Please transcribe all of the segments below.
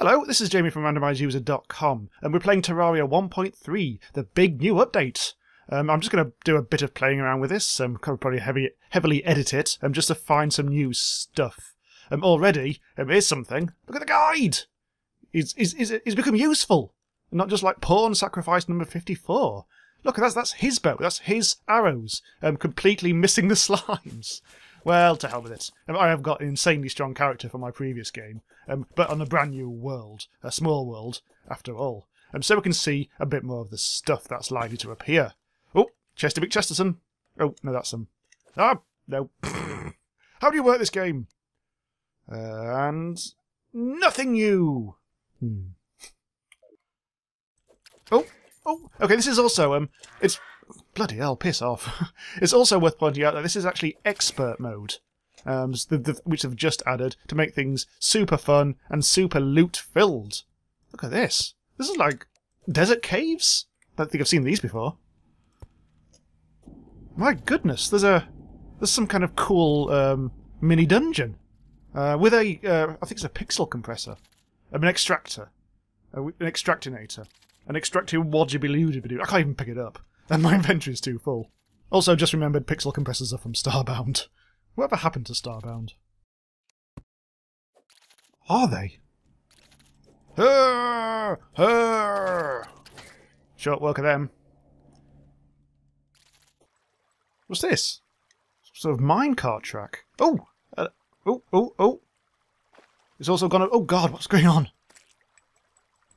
Hello, this is Jamie from RandomiseUser.com, and we're playing Terraria 1.3, the big new update. I'm just going to do a bit of playing around with this, probably heavily edit it, just to find some new stuff. Already, here's something. Look at the guide! He's become useful! Not just like Pawn Sacrifice number 54. Look, that's his bow, that's his arrows. Completely missing the slimes. Well, to hell with it. I have got an insanely strong character from my previous game, but on a brand new world, a small world, after all. So we can see a bit more of the stuff that's likely to appear. Oh, Chester McChesterson. Oh, no, that's him. Ah, no. How do you work this game? And nothing new. Oh, okay, this is also, it's... Bloody hell, piss off. It's also worth pointing out that this is actually expert mode, which they've just added to make things super fun and super loot-filled. Look at this. This is like desert caves? I don't think I've seen these before. My goodness, there's some kind of cool mini-dungeon with a, I think it's a pixel compressor, an extractor, an extractinator, an extracting wadjibiludibidoo. I can't even pick it up. And my inventory is too full. Also, just remembered pixel compressors are from Starbound. Whatever happened to Starbound? Are they? Short work of them. What's this? Some sort of minecart track. Oh! It's also gone. Oh God, what's going on?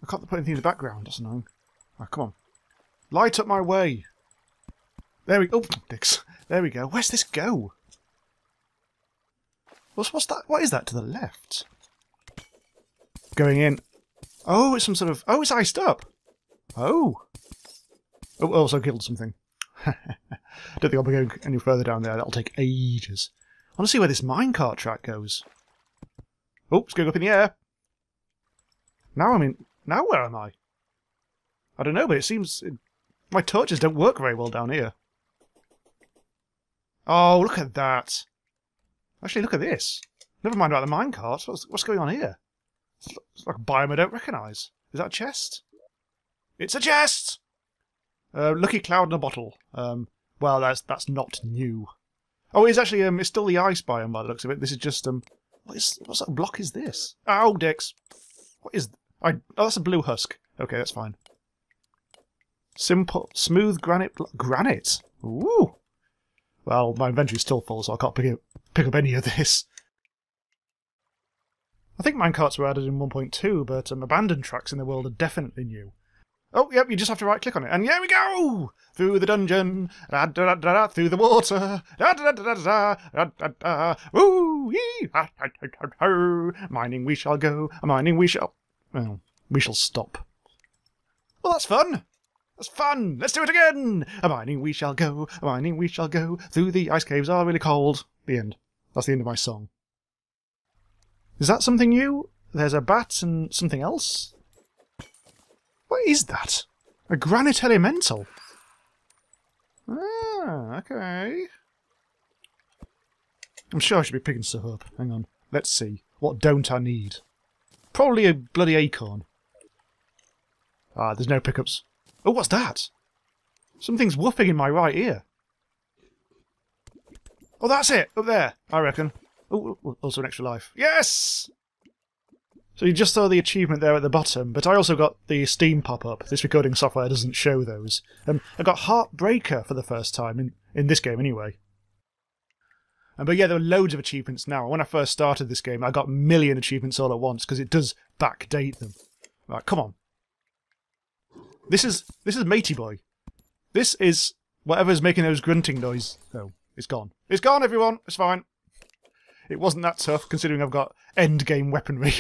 I can't put anything in the background. That's annoying. Ah, come on. Light up my way. There we go. Oh, dicks. There we go. Where's this go? What's that? What is that to the left? Going in. Oh, it's some sort of... Oh, it's iced up. Oh, also killed something. Don't think I'll be going any further down there. That'll take ages. I want to see where this minecart track goes. Oh, it's going up in the air. Now where am I? I don't know, but it seems... My torches don't work very well down here. Oh, look at that. Actually, look at this. Never mind about the minecarts. What's going on here? It's like a biome I don't recognise. Is that a chest? It's a chest! Lucky cloud in a bottle. Well, that's not new. Oh, it's actually... it's still the ice biome by the looks of it. This is just... What sort of block is this? Ow, dicks. What is... Oh, that's a blue husk. Okay, that's fine. Simple, smooth granite. Granite? Ooh! Well, my inventory's still full, so I can't pick up any of this. I think minecarts were added in 1.2, but abandoned tracks in the world are definitely new. Oh, yep, you just have to right-click on it, and here we go! Through the dungeon, da-da-da-da-da, through the water, da-da-da-da-da-da, da-da-da-da, woo-wee, ha-ha-ha-ha-ha, mining we shall go, mining we shall... Well, we shall stop. Well, that's fun! That's fun! Let's do it again! A-mining we shall go, a-mining we shall go, through the ice caves are really cold. The end. That's the end of my song. Is that something new? There's a bat and something else? What is that? A granite elemental? Ah, okay. I'm sure I should be picking stuff up. Hang on. Let's see. What don't I need? Probably a bloody acorn. Ah, there's no pickups. Oh, what's that? Something's whooping in my right ear. Oh, that's it! Up there, I reckon. Oh, also an extra life. Yes! So you just saw the achievement there at the bottom, but I also got the Steam pop-up. This recording software doesn't show those. I got Heartbreaker for the first time, in this game anyway. But yeah, there are loads of achievements now. When I first started this game, I got a million achievements all at once, because it does backdate them. Right, come on. This is Matey Boy. This is whatever's making those grunting noises. Oh, it's gone. It's gone, everyone! It's fine. It wasn't that tough, considering I've got endgame weaponry.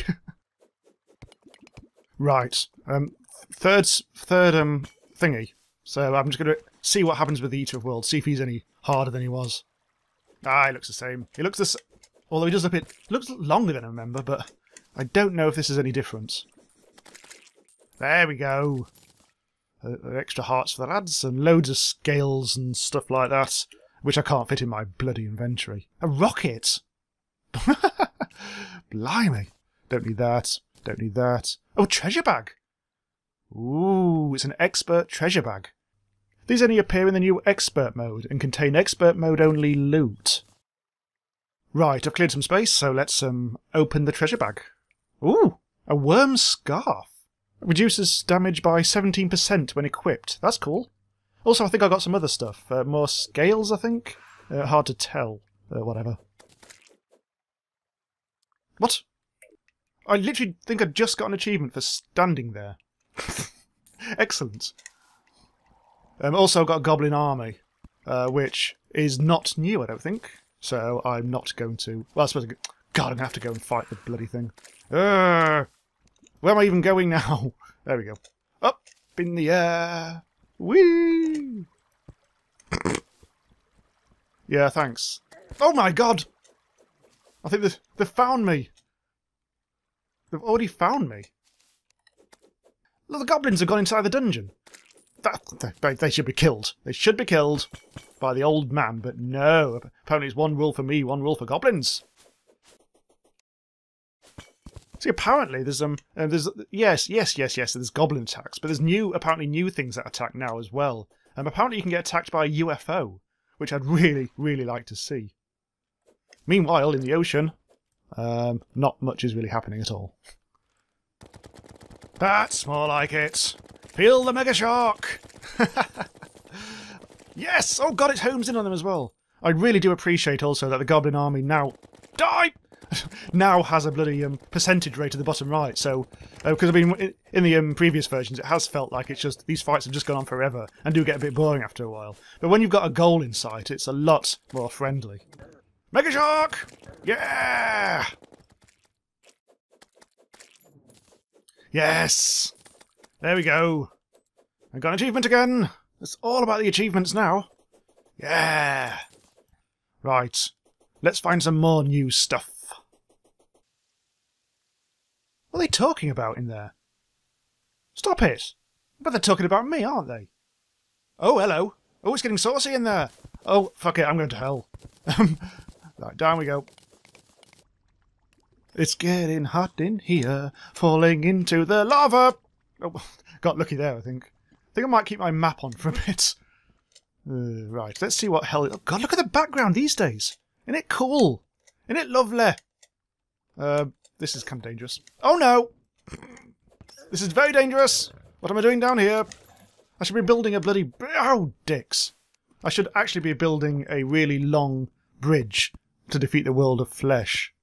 Right. Third thingy. So I'm just going to see what happens with the Eater of Worlds, see if he's any harder than he was. Ah, he looks the same. He looks the same. Although he does look a bit... looks longer than I remember, but I don't know if this is any different. There we go. Extra hearts for the lads, and loads of scales and stuff like that, which I can't fit in my bloody inventory. A rocket! Blimey! Don't need that. Don't need that. Oh, treasure bag! Ooh, it's an expert treasure bag. These only appear in the new expert mode and contain expert mode only loot. Right, I've cleared some space, so let's open the treasure bag. Ooh, a worm scarf. It reduces damage by 17% when equipped. That's cool. Also, I think I got some other stuff. More scales, I think? Hard to tell. Whatever. What? I literally think I just got an achievement for standing there. Excellent. Also got Goblin Army, which is not new, I don't think. So I'm not going to... Well, I suppose... God, I'm going to have to go and fight the bloody thing. Where am I even going now? There we go. Up in the air. Whee! Yeah, thanks. Oh my god! I think they've found me. They've already found me. Look, the goblins have gone inside the dungeon. They should be killed. They should be killed by the old man, but no. Apparently it's one rule for me, one rule for goblins. See, apparently there's there's goblin attacks, but there's apparently new things that attack now as well. Apparently you can get attacked by a UFO, which I'd really like to see. Meanwhile, in the ocean, not much is really happening at all. That's more like it. Feel the Mega Shark. Yes. Oh god, it's homes in on them as well. I really do appreciate also that the Goblin Army now die. Now has a bloody percentage rate at the bottom right, so... Because, I mean, in the previous versions it has felt like it's just... These fights have just gone on forever, and do get a bit boring after a while. But when you've got a goal in sight, it's a lot more friendly. Mega Shark! Yeah! Yes! There we go. I got an achievement again! It's all about the achievements now. Yeah! Right. Let's find some more new stuff. What are they talking about in there? Stop it! But they're talking about me, aren't they? Oh, hello! Oh, it's getting saucy in there! Oh, fuck it, I'm going to hell. Right, down we go. It's getting hot in here, falling into the lava! Oh, got lucky there, I think. I think I might keep my map on for a bit. Right, let's see what hell... Oh god, look at the background these days! Isn't it cool? Isn't it lovely? This is kind of dangerous. Oh no! This is very dangerous! What am I doing down here? I should be building a bloody... Oh, dicks! I should actually be building a really long bridge to defeat the world of flesh.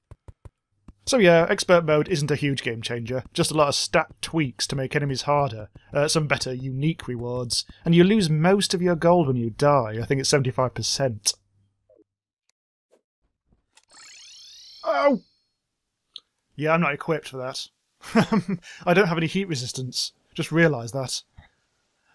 So yeah, expert mode isn't a huge game changer. Just a lot of stat tweaks to make enemies harder, some better unique rewards, and you lose most of your gold when you die. I think it's 75%. Oh! Yeah, I'm not equipped for that. I don't have any heat resistance. Just realised that.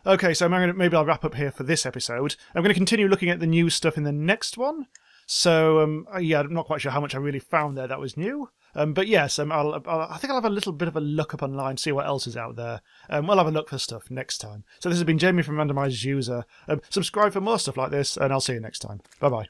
Okay, so maybe I'll wrap up here for this episode. I'm going to continue looking at the new stuff in the next one. So, yeah, I'm not quite sure how much I really found there that was new. But yes, I think I'll have a little bit of a look up online, see what else is out there. We'll have a look for stuff next time. So this has been Jamie from RandomiseUser. Subscribe for more stuff like this, and I'll see you next time. Bye-bye.